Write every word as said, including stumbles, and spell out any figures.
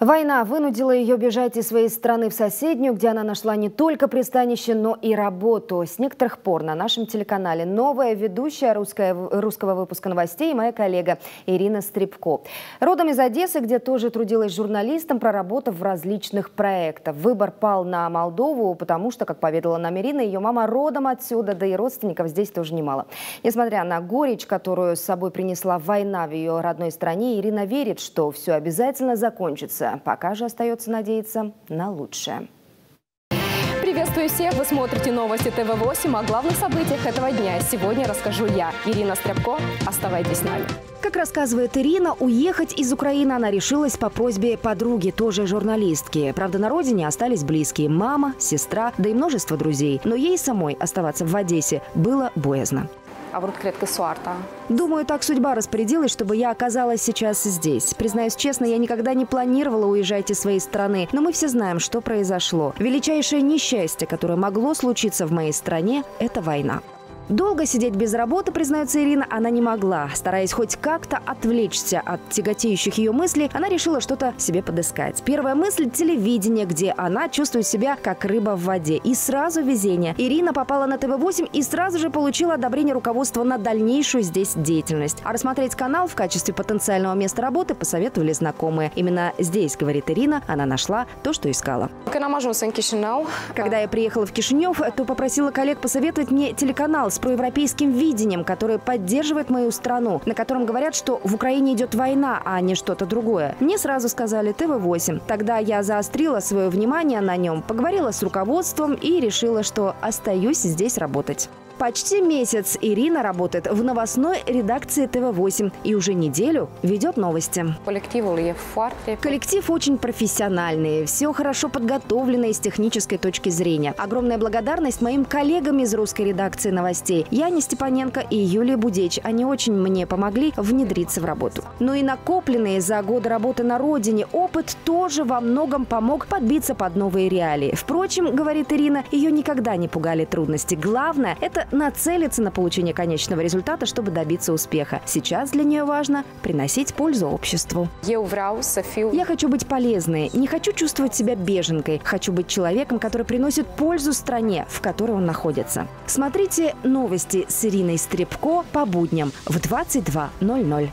Война вынудила ее бежать из своей страны в соседнюю, где она нашла не только пристанище, но и работу. С некоторых пор на нашем телеканале новая ведущая русская, русского выпуска новостей, моя коллега Ирина Стряпко. Родом из Одессы, где тоже трудилась журналистом, проработав в различных проектах. Выбор пал на Молдову, потому что, как поведала нам Ирина, ее мама родом отсюда, да и родственников здесь тоже немало. Несмотря на горечь, которую с собой принесла война в ее родной стране, Ирина верит, что все обязательно закончится. Пока же остается надеяться на лучшее. Приветствую всех! Вы смотрите новости тэ вэ восемь. О главных событиях этого дня сегодня расскажу я, Ирина Стряпко. Оставайтесь с нами. Как рассказывает Ирина, уехать из Украины она решилась по просьбе подруги, тоже журналистки. Правда, на родине остались близкие – мама, сестра, да и множество друзей. Но ей самой оставаться в Одессе было боязно. Думаю, так судьба распорядилась, чтобы я оказалась сейчас здесь. Признаюсь честно, я никогда не планировала уезжать из своей страны, но мы все знаем, что произошло. Величайшее несчастье, которое могло случиться в моей стране – это война. Долго сидеть без работы, признается Ирина, она не могла. Стараясь хоть как-то отвлечься от тяготеющих ее мыслей, она решила что-то себе подыскать. Первая мысль – телевидение, где она чувствует себя как рыба в воде. И сразу везение. Ирина попала на тэ вэ восемь и сразу же получила одобрение руководства на дальнейшую здесь деятельность. А рассмотреть канал в качестве потенциального места работы посоветовали знакомые. Именно здесь, говорит Ирина, она нашла то, что искала. Когда я приехала в Кишинев, то попросила коллег посоветовать мне телеканал с с проевропейским видением, которое поддерживает мою страну, на котором говорят, что в Украине идет война, а не что-то другое. Мне сразу сказали тэ вэ восемь. Тогда я заострила свое внимание на нем, поговорила с руководством и решила, что остаюсь здесь работать. Почти месяц Ирина работает в новостной редакции тэ вэ восемь и уже неделю ведет новости. Коллектив очень профессиональный, все хорошо подготовлено с технической точки зрения. Огромная благодарность моим коллегам из русской редакции новостей Яне Степаненко и Юлии Будеч. Они очень мне помогли внедриться в работу. Но и накопленный за годы работы на родине опыт тоже во многом помог подбиться под новые реалии. Впрочем, говорит Ирина, ее никогда не пугали трудности. Главное – это нацелиться на получение конечного результата, чтобы добиться успеха. Сейчас для нее важно приносить пользу обществу. Я хочу быть полезной, не хочу чувствовать себя беженкой. Хочу быть человеком, который приносит пользу стране, в которой он находится. Смотрите новости с Ириной Стряпко по будням в двадцать два ноль ноль.